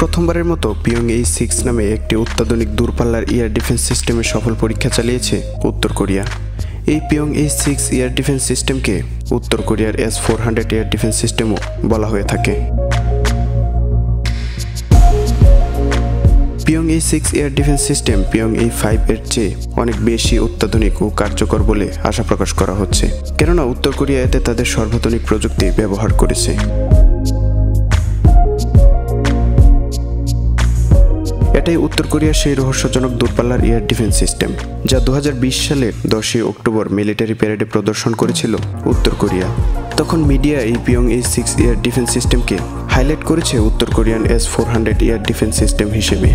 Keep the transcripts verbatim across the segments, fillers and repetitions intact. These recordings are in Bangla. প্রথমবারের মতো পিয়ংএ সিক্স নামে একটি অত্যাধুনিক দূরপাল্লার এয়ার ডিফেন্স সিস্টেমের সফল পরীক্ষা চালিয়েছে উত্তর কোরিয়া। এই পিয়ংএ সিক্স এয়ার ডিফেন্স সিস্টেমকে উত্তর কোরিয়ার S four hundred air defence সিস্টেমও বলা হয়ে থাকে। Pongae six air defence system Pongae five এর চেয়ে অনেক বেশি অত্যাধুনিক ও কার্যকর বলে আশা প্রকাশ করা হচ্ছে, কেননা উত্তর কোরিয়া এতে তাদের সর্বাধুনিক প্রযুক্তি ব্যবহার করেছে। এটাই উত্তর কোরিয়ার সেই রহস্যজনক দূরপাল্লার এয়ার ডিফেন্স সিস্টেম যা দু হাজার বিশ সালের দশই অক্টোবর মিলিটারি প্যারেডে প্রদর্শন করেছিল উত্তর কোরিয়া। তখন মিডিয়া এই পিয়ংএ সিক্স এয়ার ডিফেন্স সিস্টেমকে হাইলাইট করেছে উত্তর Korean S four hundred air defence system হিসেবে।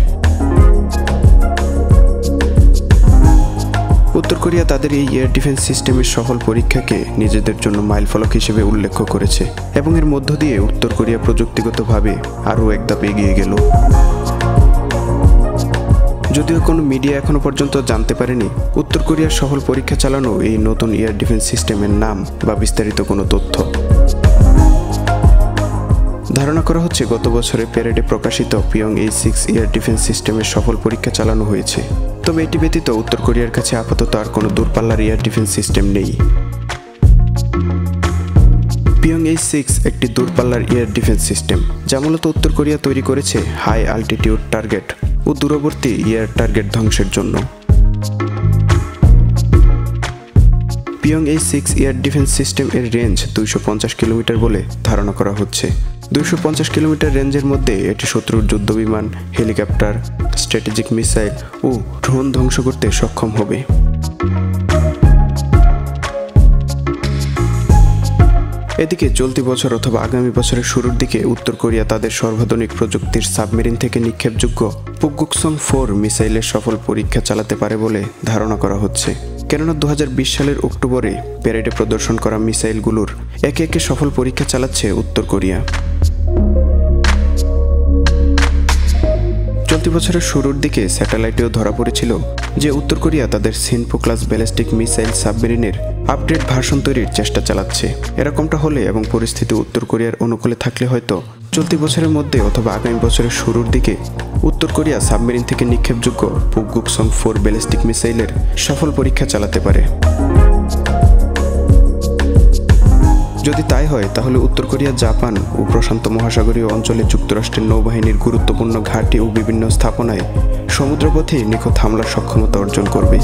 উত্তর কোরিয়া তাদের এই এয়ার ডিফেন্স সিস্টেমের সফল পরীক্ষাকে নিজেদের জন্য মাইলফলক হিসেবে উল্লেখ করেছে এবং এর মধ্য দিয়ে উত্তর কোরিয়া প্রযুক্তিগতভাবে আরও এক ধাপ এগিয়ে গেল। যদিও কোনো মিডিয়া এখনো পর্যন্ত জানতে পারেনি উত্তর কোরিয়ার সফল পরীক্ষা চালানো এই নতুন এয়ার ডিফেন্স সিস্টেমের নাম বা বিস্তারিত কোনো তথ্য। ধারণা করা হচ্ছে গত বছরে প্যারেডে প্রকাশিত পিয়ংএ সিক্স এয়ার ডিফেন্স সিস্টেমের সফল পরীক্ষা চালানো হয়েছে, তবে এটি ব্যতীত উত্তর কোরিয়ার কাছে আপাতত আর কোনো দূরপাল্লার এয়ার ডিফেন্স সিস্টেম নেই। পিয়ংএ সিক্স একটি দূরপাল্লার এয়ার ডিফেন্স সিস্টেম যা মূলত উত্তর কোরিয়া তৈরি করেছে হাই আল্টিটিউড টার্গেট ও দূরবর্তী এয়ার টার্গেট ধ্বংসের জন্য। Pongae six air defence system এর রেঞ্জ দুইশো পঞ্চাশ কিলোমিটার বলে ধারণা করা হচ্ছে। দুইশো পঞ্চাশ কিলোমিটার রেঞ্জের মধ্যে এটি শত্রুর যুদ্ধবিমান, হেলিকপ্টার, স্ট্র্যাটেজিক মিসাইল ও ড্রোন ধ্বংস করতে সক্ষম হবে। এদিকে চলতি বছর অথবা আগামী বছরের শুরুর দিকে উত্তর কোরিয়া তাদের সর্বাধুনিক প্রযুক্তির সাবমেরিন থেকে নিক্ষেপযোগ্য পুকগুকসং ফোর মিসাইলের সফল পরীক্ষা চালাতে পারে বলে ধারণা করা হচ্ছে, কেননা দু হাজার বিশ সালের অক্টোবরে প্যারেডে প্রদর্শন করা মিসাইলগুলোর একে একে সফল পরীক্ষা চালাচ্ছে উত্তর কোরিয়া। চলতি বছরের শুরুর দিকে স্যাটেলাইটেও ধরা পড়েছিল যে উত্তর কোরিয়া তাদের সিনপো ক্লাস ব্যালিস্টিক মিসাইল সাবমেরিনের আপডেট ভার্সন তৈরির চেষ্টা চালাচ্ছে। এরকমটা হলে এবং পরিস্থিতি উত্তর কোরিয়ার অনুকূলে থাকলে হয়তো চলতি বছরের মধ্যে অথবা আগামী বছরের শুরুর দিকে উত্তর কোরিয়া সাবমেরিন থেকে নিক্ষেপযোগ্য পুকগুকসং ফোর ব্যালিস্টিক মিসাইলের সফল পরীক্ষা চালাতে পারে। যদি তাই হয়, তাহলে উত্তর কোরিয়া জাপান ও প্রশান্ত মহাসাগরীয় অঞ্চলে যুক্তরাষ্ট্রের নৌবাহিনীর গুরুত্বপূর্ণ ঘাঁটি ও বিভিন্ন স্থাপনায় সমুদ্রপথে নিখুঁত হামলার সক্ষমতা অর্জন করবে।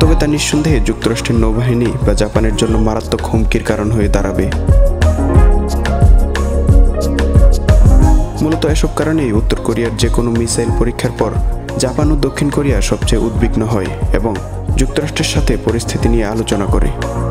তবে তা নিঃসন্দেহে যুক্তরাষ্ট্রের নৌবাহিনী বা জাপানের জন্য মারাত্মক হুমকির কারণ হয়ে দাঁড়াবে। মূলত এসব কারণেই উত্তর কোরিয়ার যে কোনো মিসাইল পরীক্ষার পর জাপান ও দক্ষিণ কোরিয়া সবচেয়ে উদ্বিগ্ন হয় এবং যুক্তরাষ্ট্রের সাথে পরিস্থিতি নিয়ে আলোচনা করে।